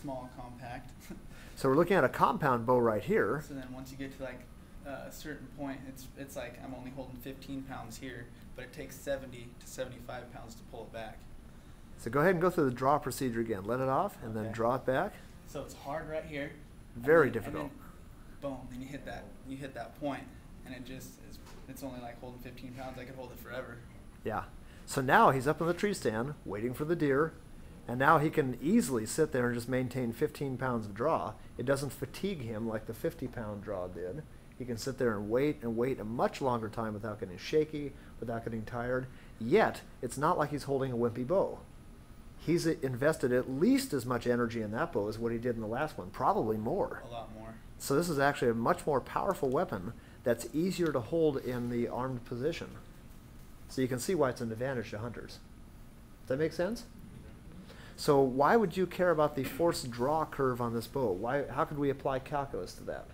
small compact. So we're looking at a compound bow right here. So then once you get to like a certain point, it's like I'm only holding 15 pounds here, but it takes 70 to 75 pounds to pull it back. So go ahead and go through the draw procedure again. Let it off and then draw it back. So it's hard right here. Very difficult. Then, boom, and you hit that point, and it just is, it's only like holding 15 pounds. I could hold it forever. Yeah. So now he's up in the tree stand waiting for the deer, and now he can easily sit there and just maintain 15 pounds of draw. It doesn't fatigue him like the 50-pound draw did. He can sit there and wait a much longer time without getting shaky, without getting tired. Yet, it's not like he's holding a wimpy bow. He's invested at least as much energy in that bow as what he did in the last one, probably more. A lot more. So this is actually a much more powerful weapon that's easier to hold in the armed position. So you can see why it's an advantage to hunters. Does that make sense? So why would you care about the force draw curve on this bow? Why? How could we apply calculus to that?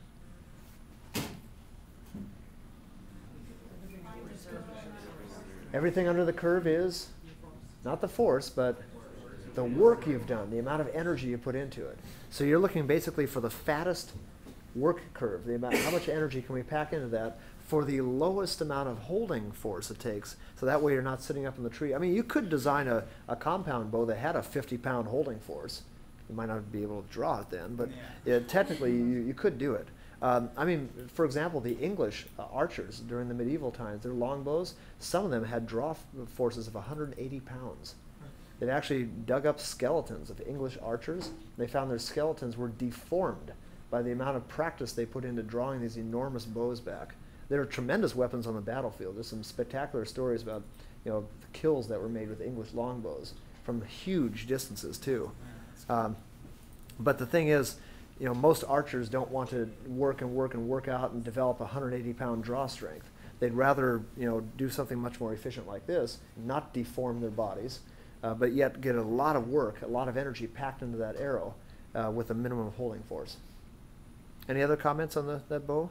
Everything under the curve is not the force, but the work you've done, the amount of energy you put into it. So you're looking basically for the fattest work curve, the amount, how much energy can we pack into that for the lowest amount of holding force it takes, so that way you're not sitting up in the tree. I mean, you could design a compound bow that had a 50-pound holding force. You might not be able to draw it then, but yeah. Technically you could do it. I mean, for example, the English archers during the medieval times, their longbows, some of them had draw forces of 180 pounds. They actually dug up skeletons of English archers. They found their skeletons were deformed by the amount of practice they put into drawing these enormous bows back. There are tremendous weapons on the battlefield. There's some spectacular stories about, you know, the kills that were made with English longbows from huge distances too. But the thing is, you know, most archers don't want to work out and develop 180-pound draw strength. They'd rather, you know, do something much more efficient like this, not deform their bodies, but yet get a lot of work, a lot of energy packed into that arrow with a minimum holding force. Any other comments on that bow?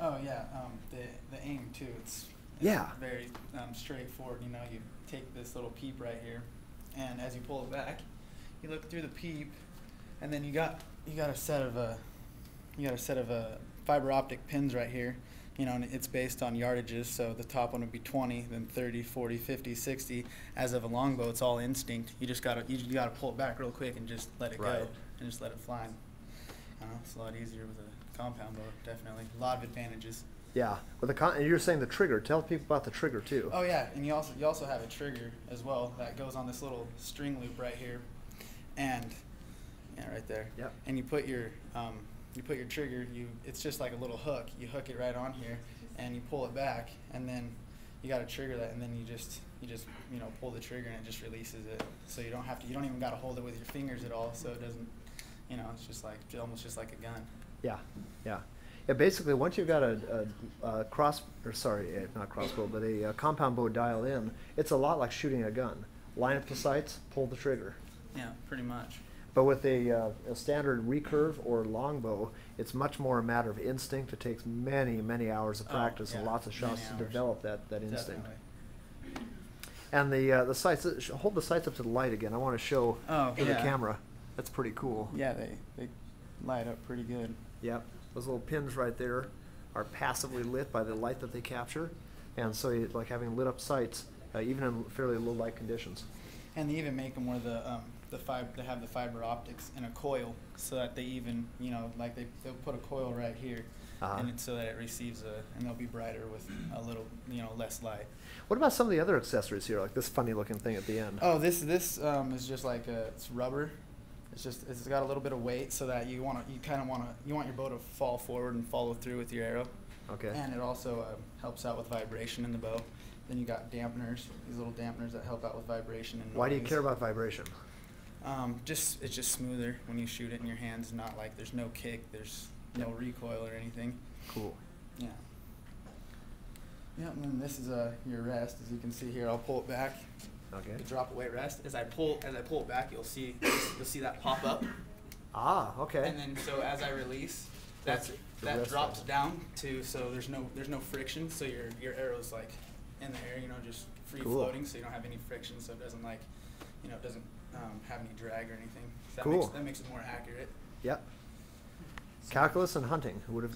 Oh yeah, the aim too. It's very straightforward. You know, you take this little peep right here, and as you pull it back, you look through the peep, and then you got a set of fiber optic pins right here, you know, and it's based on yardages, so the top one would be 20, then 30, 40, 50, 60. As of a longbow, it's all instinct. You just gotta pull it back real quick and just let it go and just let it fly. I don't know, it's a lot easier with a compound bow, definitely. A lot of advantages. Yeah, well, you're saying the trigger. Tell people about the trigger too. Oh yeah, and you also have a trigger as well that goes on this little string loop right here, and. Yeah, right there. Yep. And you put your trigger. It's just like a little hook. You hook it right on here, and you pull it back, and then you got to trigger that, and then you just pull the trigger, and it just releases it. So you don't even got to hold it with your fingers at all. So it doesn't, you know, it's just like almost just like a gun. Yeah, yeah, yeah. Basically, once you've got a compound bow dialed in, it's a lot like shooting a gun. Line up the sights, pull the trigger. Yeah, pretty much. But with a standard recurve or longbow, it's much more a matter of instinct. It takes many, many hours of practice and lots of shots to develop that instinct. Definitely. And the sights, hold the sights up to the light again. I want to show the camera. That's pretty cool. Yeah, they light up pretty good. Yep. Those little pins right there are passively lit by the light that they capture. And so you like having lit up sights, even in fairly low light conditions. And they even make them where they have the fiber optics in a coil, so that they even, you know, like they'll put a coil right here, and it's so that it receives and they'll be brighter with a little, you know, less light. What about some of the other accessories here, like this funny looking thing at the end? Oh, this is just like it's rubber. It's got a little bit of weight, so that you want your bow to fall forward and follow through with your arrow. Okay. And it also helps out with vibration in the bow. Then you got dampeners, these little dampeners that help out with vibration and noise. Why do you care about vibration? It's just smoother when you shoot it in your hands. Not like there's no kick, there's no recoil or anything. Cool. Yeah. Yeah, and then this is your rest, as you can see here. I'll pull it back. Okay. The drop away rest. As I pull it back, you'll see that pop up. Ah, okay. And then so as I release, that drops down too. So there's no friction. So your arrow's like in the air, you know, just free floating. So you don't have any friction. So it doesn't have any drag or anything. So that makes it more accurate. Yep. So. Calculus and hunting would have